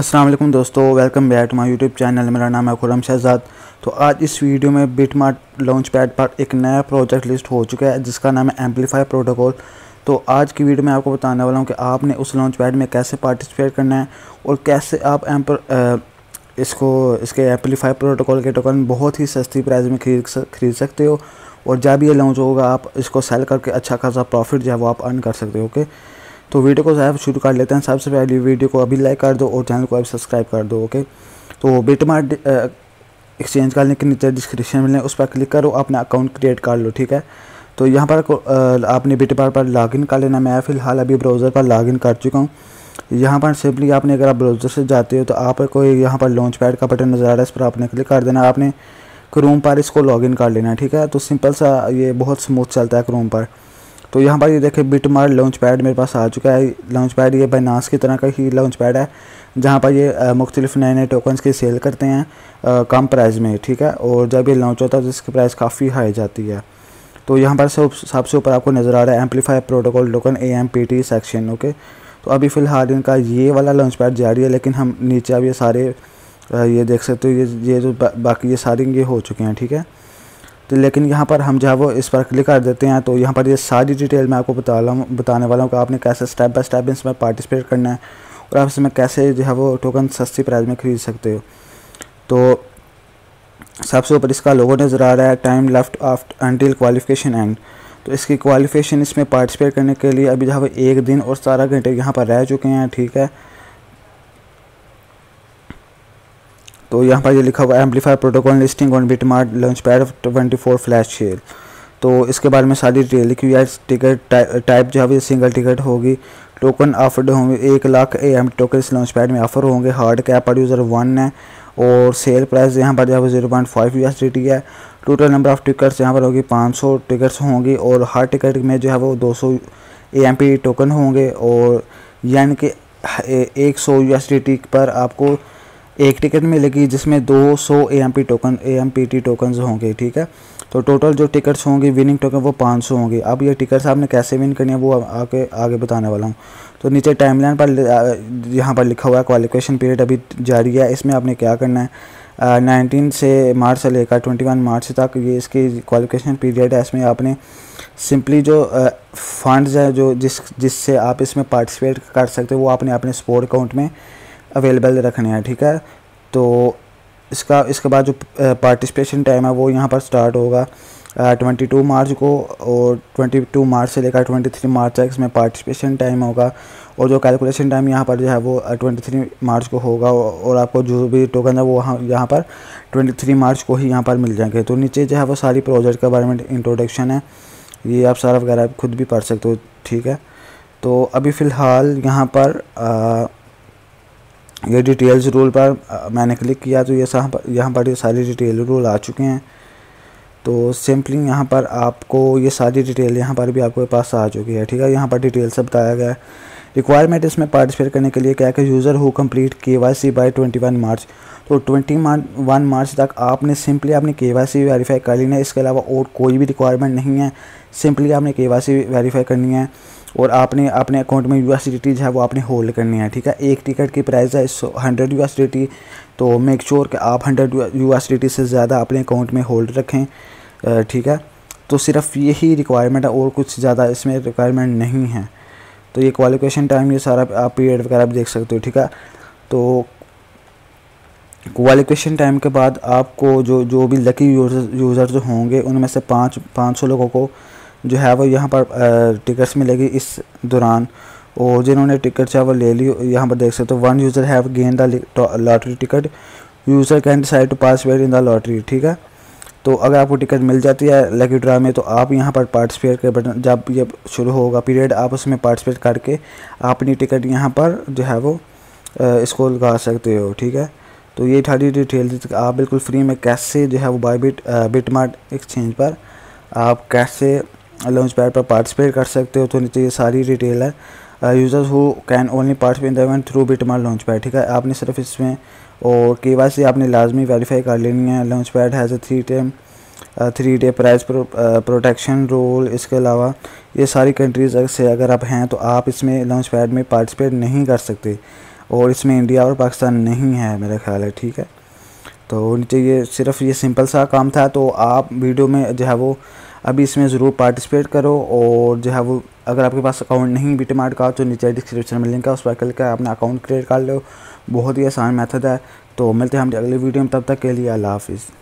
अस्सलाम वालेकुम दोस्तों, welcome back to my YouTube channel. मेरा नाम है खुरम शहजाद। तो आज इस वीडियो में बिटमार्ट लॉन्च पैड पर एक नया प्रोजेक्ट लिस्ट हो चुका है जिसका नाम है एम्पलीफाई प्रोटोकॉल। तो आज की वीडियो में आपको बताने वाला हूं कि आपने उस लॉन्च पैड में कैसे पार्टिसिपेट करना है और कैसे आप इसके एम्पलीफाई प्रोटोकॉल के टोकन बहुत ही सस्ती प्राइस में खरीद सकते हो और जब ये लॉन्च होगा आप इसको सेल करके अच्छा खासा प्रॉफिट जो है वो आप अर्न कर सकते हो। ओके, तो वीडियो को साहब शुरू कर लेते हैं। सबसे पहले वीडियो को अभी लाइक कर दो और चैनल को अभी सब्सक्राइब कर दो। ओके, तो बिटमार्ट एक्सचेंज का लिंक नीचे डिस्क्रिप्शन में लें, उस पर क्लिक करो, अपना अकाउंट क्रिएट कर लो। ठीक है, तो यहाँ पर आपने बिटमार्ट पर लॉगिन कर लेना। मैं फ़िलहाल अभी ब्राउज़र पर लॉगिन कर चुका हूँ। यहाँ पर सिंपली आपने, अगर आप ब्राउज़र से जाते हो तो आपको यहाँ पर लॉन्च पैड का बटन नज़र आ रहा है, इस पर आपने क्लिक कर देना। आपने क्रोम पर इसको लॉगिन कर लेना। ठीक है, तो सिंपल सा ये बहुत स्मूथ चलता है क्रोम पर। तो यहाँ पर ये देखें बिटमार्ट लॉन्च पैड मेरे पास आ चुका है। लॉन्च पैड ये बाइनांस की तरह का ही लॉन्च पैड है जहाँ पर ये मुख्तलिफ नए नए टोकन्स की सेल करते हैं कम प्राइस में। ठीक है, और जब ये लॉन्च होता है तो इसकी प्राइस काफ़ी हाई जाती है। तो यहाँ पर सबसे ऊपर आपको नज़र आ रहा है एम्पलीफाई प्रोटोकॉल टोकन AMPT सेक्शन। ओके, तो अभी फ़िलहाल इनका ये वाला लॉन्च पैड जारी है, लेकिन हम नीचे अब ये सारे ये देख सकते हो, ये जो बाकी ये सारे ये हो चुके हैं। ठीक है, तो लेकिन यहाँ पर हम जो है वो इस पर क्लिक कर देते हैं। तो यहाँ पर ये सारी डिटेल मैं आपको बताने वाला हूँ कि आपने कैसे स्टेप बाय स्टेप इसमें पार्टिसिपेट करना है और आप इसमें कैसे जो है वो टोकन सस्ती प्राइस में खरीद सकते हो। तो सबसे ऊपर इसका लोगो नज़र आ रहा है, time left after until qualification end. तो इसकी क्वालिफिकेशन, इसमें पार्टिसिपेट करने के लिए अभी जो है वो 1 दिन और 17 घंटे यहाँ पर रह चुके हैं। ठीक है, तो यहाँ पर ये लिखा हुआ है amplify protocol listing on BitMart launch pad 24 flash share. तो इसके बारे में सारी डिटेल लिखी हुई है। टिकट टाइप जो है सिंगल टिकट होगी। टोकन ऑफर्ड होंगे 1,00,000 AMPT टोकन इस लॉन्च पैड में ऑफर होंगे। हार्ड कैप पर यूज़र 1 है और सेल प्राइस यहाँ पर जो है 0.5 USDT है। टोटल नंबर ऑफ़ टिकट्स यहाँ पर होगी 500 टिकट्स होंगी और हर टिकट में जो है वो 200 AMPT टोकन होंगे और यानी कि 100 USDT पर आपको एक टिकट मिलेगी जिसमें 200 AMPT टोकन होंगे। ठीक है, तो टोटल जो टिकट्स होंगी विनिंग टोकन वो 500 होंगे। अब ये टिकट्स आपने कैसे विन करनी है वो आगे बताने वाला हूँ। तो नीचे टाइमलाइन पर यहाँ पर लिखा हुआ है क्वालिफिकेशन पीरियड अभी जारी है। इसमें आपने क्या करना है, 19 मार्च से लेकर 21 मार्च तक ये इसकी क्वालिफिकेशन पीरियड है। इसमें आपने सिंपली जो फंड्स हैं जो जिससे आप इसमें पार्टिसिपेट कर सकते हो वो आपने अपने स्पोर्ट अकाउंट में अवेलेबल रखने हैं। ठीक है, तो इसके बाद जो पार्टिसिपेशन टाइम है वो यहाँ पर स्टार्ट होगा 22 मार्च को और 22 मार्च से लेकर 23 मार्च तक इसमें पार्टिसिपेशन टाइम होगा और जो कैलकुलेशन टाइम यहाँ पर जो है वो 23 मार्च को होगा और आपको जो भी टोकन है वो यहाँ पर 23 मार्च को ही यहाँ पर मिल जाएंगे। तो नीचे जो है वो सारी प्रोजेक्ट के बारे में इंट्रोडक्शन है, ये आप सारा वगैरह खुद भी पढ़ सकते हो। ठीक है, तो अभी फ़िलहाल यहाँ पर ये डिटेल्स रूल पर मैंने क्लिक किया तो ये यहाँ पर सारी डिटेल रूल आ चुके हैं। तो सिंपली यहाँ पर आपको ये सारी डिटेल यहाँ पर भी आपके पास आ चुकी है। ठीक है, यहाँ पर डिटेल से बताया गया है। रिक्वायरमेंट इसमें पार्टिसिपेट करने के लिए क्या है कि user who complete KYC by 21 March. तो 21 मार्च तक आपने सिंपली अपनी KYC वेरीफाई कर लेना है। इसके अलावा और कोई भी रिक्वायरमेंट नहीं है, सिंपली आपने KYC वेरीफाई करनी है और आपने अपने अकाउंट में USDT जो है वो आपने होल्ड करनी है। ठीक है, एक टिकट की प्राइस है 100 USDT। तो मेक श्योर कि आप 100 USDT से ज़्यादा अपने अकाउंट में होल्ड रखें। ठीक है, तो सिर्फ यही रिक्वायरमेंट है और कुछ ज़्यादा इसमें रिक्वायरमेंट नहीं है। तो ये क्वालिफिकेशन टाइम, ये सारा आप पीरियड वगैरह आप देख सकते हो। ठीक है, तो क्वालिफिकेशन टाइम के बाद आपको जो भी लकी यूज़र जो होंगे उनमें से 500 लोगों को जो है वो यहाँ पर टिकट्स मिलेगी इस दौरान। और जिन्होंने टिकट है वो ले ली, यहाँ पर देख सकते हो 1 user have gain the lottery ticket, user can decide to participate in the lottery. ठीक है, तो अगर आपको टिकट मिल जाती है लकी ड्रा में तो आप यहाँ पर पार्टिसिपेट के बटन, जब ये शुरू होगा पीरियड, आप उसमें पार्टिसिपेट करके अपनी टिकट यहाँ पर जो है वो इसको लगा सकते हो। ठीक है, तो ये सारी डिटेल आप बिल्कुल फ्री में कैसे जो है वो बिटमार्ट एक्सचेंज पर आप कैसे लॉन्च पैड पर पार्टिसिपेट कर सकते हो। तो नीचे ये सारी डिटेल है, users who can only participate in the event through BitMart launch pad. ठीक है, आपने सिर्फ इसमें और KYC आपने लाजमी वेरीफाई कर लेनी है। Launch pad has a 3-day price protection rule. इसके अलावा ये सारी कंट्रीज़ से अगर आप हैं तो आप इसमें लॉन्च पैड में पार्टिसिपेट नहीं कर सकते और इसमें इंडिया और पाकिस्तान नहीं है मेरा ख्याल है, ठीक है। तो नीचे ये सिर्फ ये सिंपल सा काम था। तो आप वीडियो में जो है वो अभी इसमें ज़रूर पार्टिसिपेट करो, और जो है वो अगर आपके पास अकाउंट नहीं बिटमार्ट का तो नीचे डिस्क्रिप्शन में लिंक है, उस पर क्लिक करके अपना अकाउंट क्रिएट कर लो। बहुत ही आसान मेथड है। तो मिलते हैं हम अगले वीडियो में, तब तक के लिए अल्लाह हाफिज़।